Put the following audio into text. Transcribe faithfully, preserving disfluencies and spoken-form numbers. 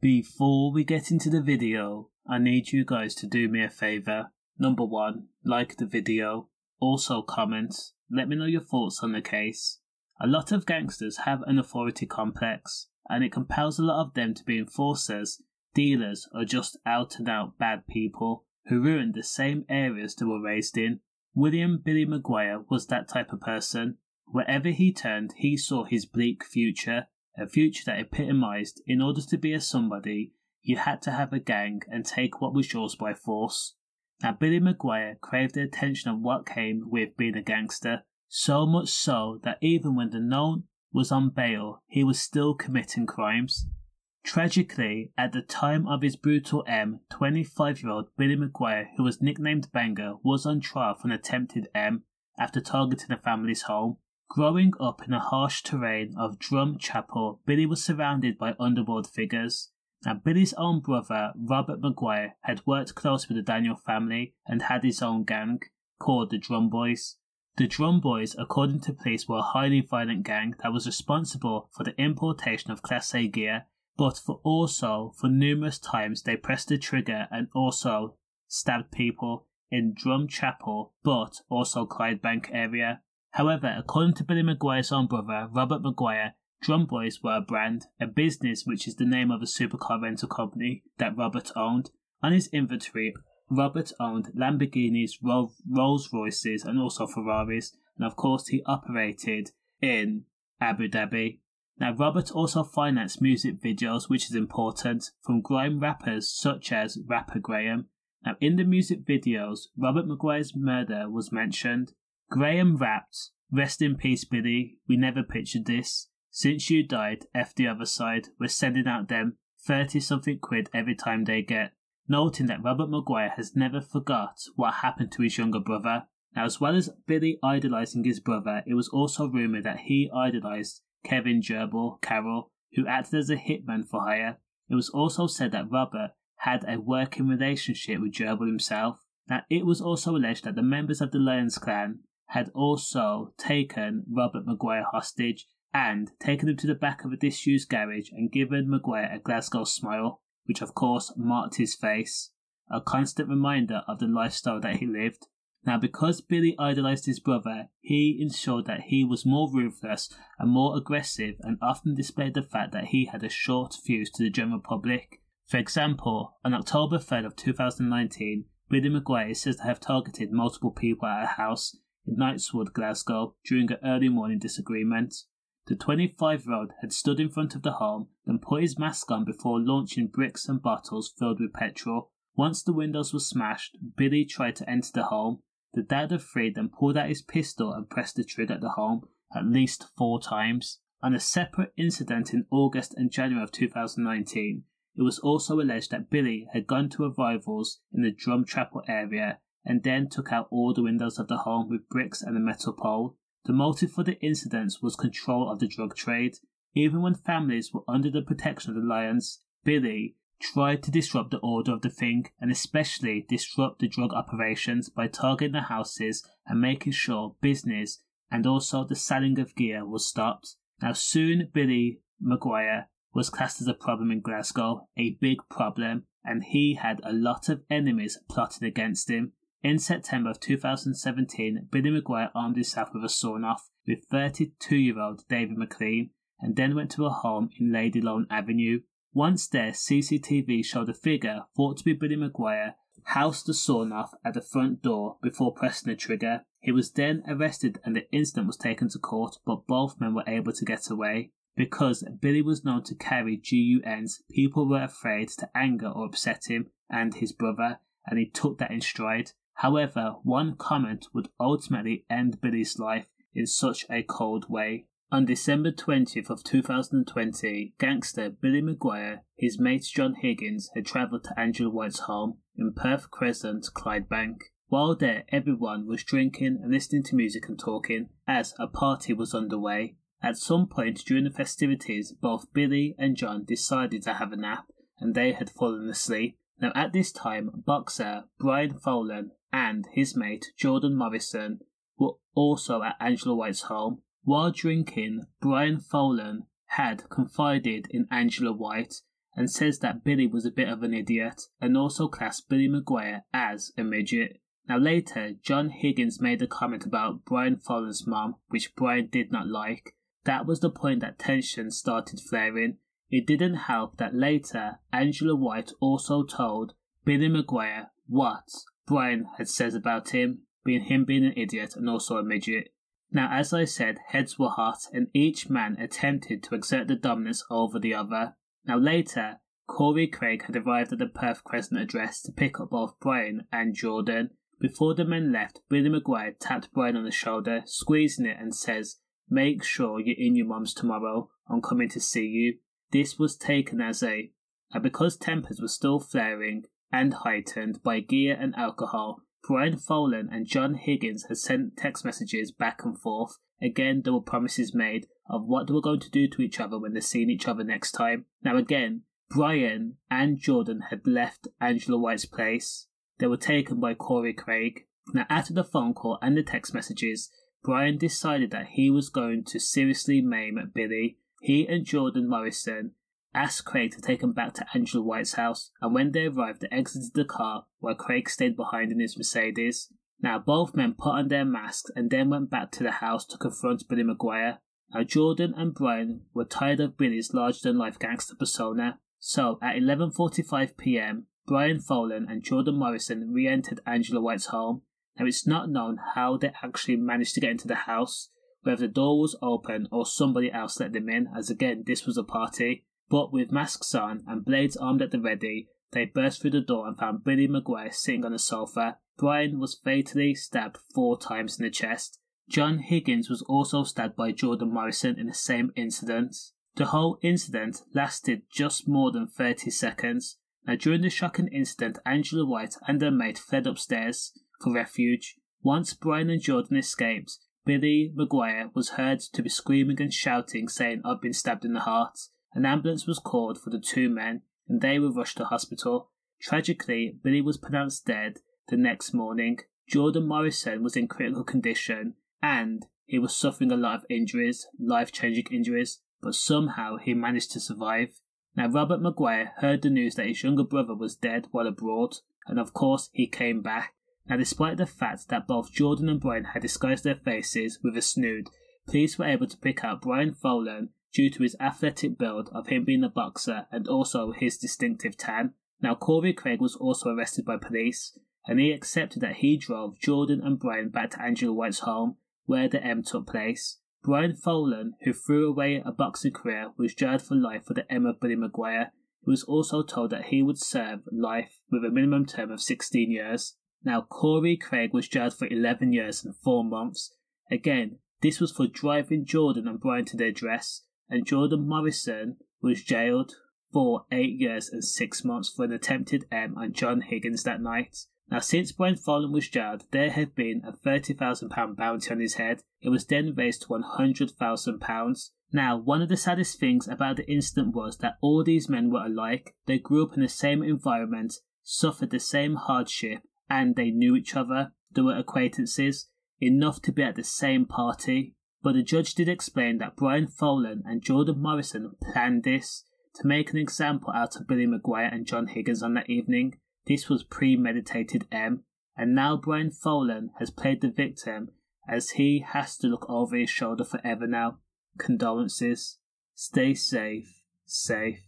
Before we get into the video, I need you guys to do me a favour. Number one, like the video. Also comment, let me know your thoughts on the case. A lot of gangsters have an authority complex, and it compels a lot of them to be enforcers, dealers, or just out and out bad people who ruined the same areas they were raised in. William Billy McGuire was that type of person. Wherever he turned, he saw his bleak future, a future that epitomised in order to be a somebody, you had to have a gang and take what was yours by force. Now Billy McGuire craved the attention of what came with being a gangster, so much so that even when the known was on bail, he was still committing crimes. Tragically, at the time of his brutal M, twenty-five-year-old Billy McGuire, who was nicknamed Banger, was on trial for an attempted M after targeting a family's home. Growing up in a harsh terrain of Drum Chapel, Billy was surrounded by underworld figures. Now Billy's own brother, Robert McGuire, had worked close with the Daniel family and had his own gang, called the Drum Boys. The Drum Boys, according to police, were a highly violent gang that was responsible for the importation of Class A gear, but for also for numerous times they pressed the trigger and also stabbed people in Drum Chapel, but also Clydebank area. However, according to Billy McGuire's own brother, Robert McGuire, Drum Boys were a brand, a business which is the name of a supercar rental company that Robert owned. On his inventory, Robert owned Lamborghinis, Ro Rolls Royces and also Ferraris, and of course he operated in Abu Dhabi. Now Robert also financed music videos, which is important, from grime rappers such as rapper Graham. Now in the music videos, Robert McGuire's murder was mentioned. Graham rapped, "Rest in peace Billy, we never pictured this. Since you died, F the other side, we're sending out them thirty something quid every time they get," noting that Robert McGuire has never forgot what happened to his younger brother. Now as well as Billy idolising his brother, it was also rumoured that he idolised Kevin Gerbil Carroll, who acted as a hitman for hire. It was also said that Robert had a working relationship with Gerbil himself. Now it was also alleged that the members of the Lyons clan had also taken Robert McGuire hostage and taken him to the back of a disused garage and given McGuire a Glasgow smile, which of course marked his face, a constant reminder of the lifestyle that he lived. Now because Billy idolised his brother, he ensured that he was more ruthless and more aggressive and often displayed the fact that he had a short fuse to the general public. For example, on October third of two thousand nineteen, Billy McGuire is said to have targeted multiple people at a house in Knightswood, Glasgow, during an early morning disagreement. The twenty-five-year-old had stood in front of the home, then put his mask on before launching bricks and bottles filled with petrol. Once the windows were smashed, Billy tried to enter the home. The dad of three then pulled out his pistol and pressed the trigger at the home at least four times. On a separate incident in August and January of two thousand nineteen, it was also alleged that Billy had gone to a rival's in the Drum Chapel area and then took out all the windows of the home with bricks and a metal pole. The motive for the incidents was control of the drug trade. Even when families were under the protection of the Lyons, Billy tried to disrupt the order of the thing and especially disrupt the drug operations by targeting the houses and making sure business and also the selling of gear was stopped. Now soon Billy McGuire was classed as a problem in Glasgow, a big problem, and he had a lot of enemies plotting against him. In September of two thousand seventeen, Billy McGuire armed himself with a sawn-off with thirty-two-year-old David McLean and then went to a home in Lady Lone Avenue. Once there, C C T V showed a figure thought to be Billy McGuire housed the sawn-off at the front door before pressing the trigger. He was then arrested and the incident was taken to court, but both men were able to get away. Because Billy was known to carry guns, people were afraid to anger or upset him and his brother, and he took that in stride. However, one comment would ultimately end Billy's life in such a cold way. On December twentieth of two thousand twenty, gangster Billy McGuire, his mate John Higgins, had travelled to Angela White's home in Perth Crescent, Clydebank. While there, everyone was drinking and listening to music and talking, as a party was underway. At some point during the festivities, both Billy and John decided to have a nap, and they had fallen asleep. Now at this time, boxer Brian Folans and his mate Jordan Morrison were also at Angela White's home. While drinking, Brian Folans had confided in Angela White and says that Billy was a bit of an idiot and also classed Billy McGuire as a midget. Now later, John Higgins made a comment about Brian Folans' mum, which Brian did not like. That was the point that tension started flaring. It didn't help that later, Angela White also told Billy McGuire what Brian had said about him, being him being an idiot and also a midget. Now, as I said, heads were hot and each man attempted to exert the dominance over the other. Now later, Corey Craig had arrived at the Perth Crescent address to pick up both Brian and Jordan. Before the men left, Billy McGuire tapped Brian on the shoulder, squeezing it and says, "Make sure you're in your mum's tomorrow, I'm coming to see you." This was taken as a, and because tempers were still flaring and heightened by gear and alcohol, Brian Folans and John Higgins had sent text messages back and forth. Again, there were promises made of what they were going to do to each other when they're seeing each other next time. Now again, Brian and Jordan had left Angela White's place. They were taken by Corey Craig. Now after the phone call and the text messages, Brian decided that he was going to seriously maim Billy. He and Jordan Morrison asked Craig to take him back to Angela White's house, and when they arrived, they exited the car while Craig stayed behind in his Mercedes. Now both men put on their masks and then went back to the house to confront Billy McGuire. Now Jordan and Brian were tired of Billy's larger-than-life gangster persona, so at eleven forty-five p m, Brian Folans and Jordan Morrison re-entered Angela White's home. Now it's not known how they actually managed to get into the house, whether the door was open or somebody else let them in, as again this was a party, but with masks on and blades armed at the ready, they burst through the door and found Billy McGuire sitting on a sofa. Brian was fatally stabbed four times in the chest. John Higgins was also stabbed by Jordan Morrison in the same incident. The whole incident lasted just more than thirty seconds. Now during the shocking incident, Angela White and her mate fled upstairs for refuge. Once Brian and Jordan escaped, Billy McGuire was heard to be screaming and shouting, saying, "I've been stabbed in the heart." An ambulance was called for the two men and they were rushed to hospital. Tragically, Billy was pronounced dead the next morning. Jordan Morrison was in critical condition and he was suffering a lot of injuries, life-changing injuries, but somehow he managed to survive. Now Robert McGuire heard the news that his younger brother was dead while abroad, and of course he came back. Now, despite the fact that both Jordan and Brian had disguised their faces with a snood, police were able to pick out Brian Folans due to his athletic build of him being a boxer and also his distinctive tan. Now, Corey Craig was also arrested by police, and he accepted that he drove Jordan and Brian back to Angela White's home, where the M took place. Brian Folans, who threw away a boxing career, was jailed for life for the M of Billy McGuire, who was also told that he would serve life with a minimum term of sixteen years. Now, Corey Craig was jailed for eleven years and four months. Again, this was for driving Jordan and Brian to their address, and Jordan Morrison was jailed for eight years and six months for an attempted M on John Higgins that night. Now, since Brian Folans was jailed, there had been a thirty thousand pounds bounty on his head. It was then raised to one hundred thousand pounds. Now, one of the saddest things about the incident was that all these men were alike. They grew up in the same environment, suffered the same hardship, and they knew each other. They were acquaintances, enough to be at the same party. But the judge did explain that Brian Folans and Jordan Morrison planned this to make an example out of Billy McGuire and John Higgins on that evening. This was premeditated M, and now Brian Folans has played the victim as he has to look over his shoulder forever now. Condolences. Stay safe, safe.